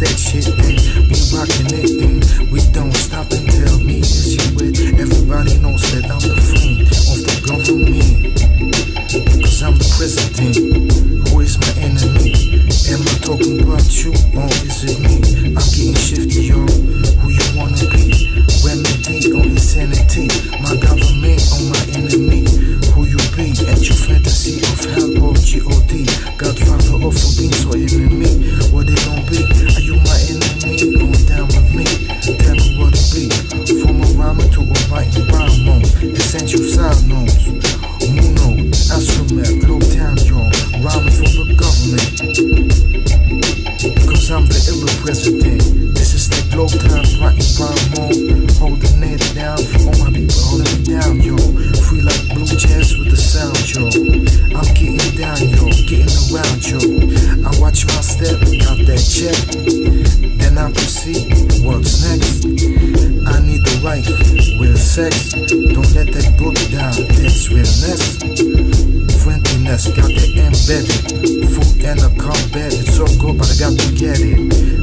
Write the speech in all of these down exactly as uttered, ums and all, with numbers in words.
it's that shit, and we rockin' it, and we don't stop until me is you with. Everybody knows that I'm the friend of the government, cause I'm the president. Who is my enemy? Am I talking about you, or is it me? I'm getting shifty, yo. Who you wanna be? Remedy or insanity? My government or my enemy? Who you be? At your fantasy of hell or G O D? Godfather of the beans or even me? What it gon' be? Are you my enemy? Go down with me. Tell me what it be. From a rhyme to a biting rhyme on essential side notes. Muno, Astromat, low down, y'all. Rhyming for the government, cause I'm the iller president. This is the glow time, writing rhyme on, holding it down for all my people, holding it down, yo. Free like blue jazz with the sound, yo. I'm getting down, yo, getting around, yo. I watch my step, got that check, then I proceed, what's next? I need the life with sex, don't let that go down, that's realness. Friendliness, got that embedded, food and a combat, it's so good but I got to get it.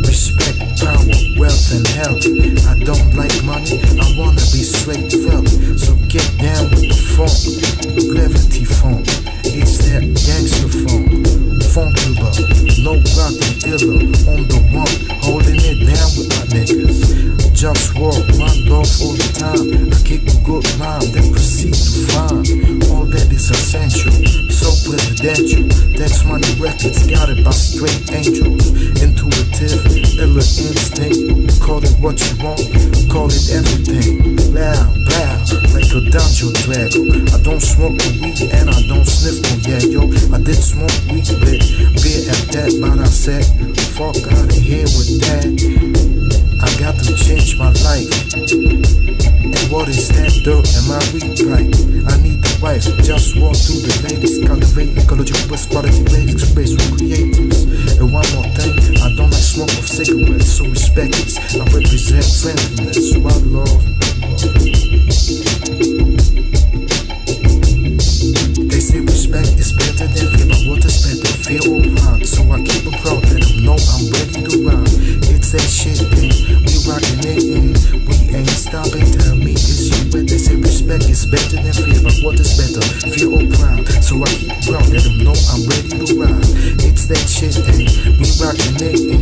Respect, power, wealth and health, I don't like money, I wanna be straight felt. So get down with the funk, gravity funk, it's that gangster funk. Funk river, no rockin' dealer, on the one, holding it down with my niggas. Just walk, run off all the time. I kick a good rhyme, then proceed to find all that is essential, so presidential. That's money records, guided by straight angels. Intuitive, iller instinct. Call it what you want, call it everything. Loud, loud, like a Dungeon Dragon. I don't smoke the weed and I don't sniff no yeah, yo. I did smoke weed, but beer at that, but I said, fuck out of here with that. I got to change my life. And what is that though? Am I weak right? I need the wife. Just walk through the ladies, cultivate ecological best quality basics, space for creatives. And one more thing, I don't like smoke of cigarettes, so respect it. I represent friendliness, so I love. They say respect is better than fear, but what is better? Fear or pride? So I keep a proud that I know I'm ready to rhyme. It's that shit, eh? Rockin' it in, we ain't stopping. Tell me, is you with? They say respect is better than fear, but what is better, fear or pride? So I keep proud, let them know I'm ready to ride. It's that shit, and we rockin' it in.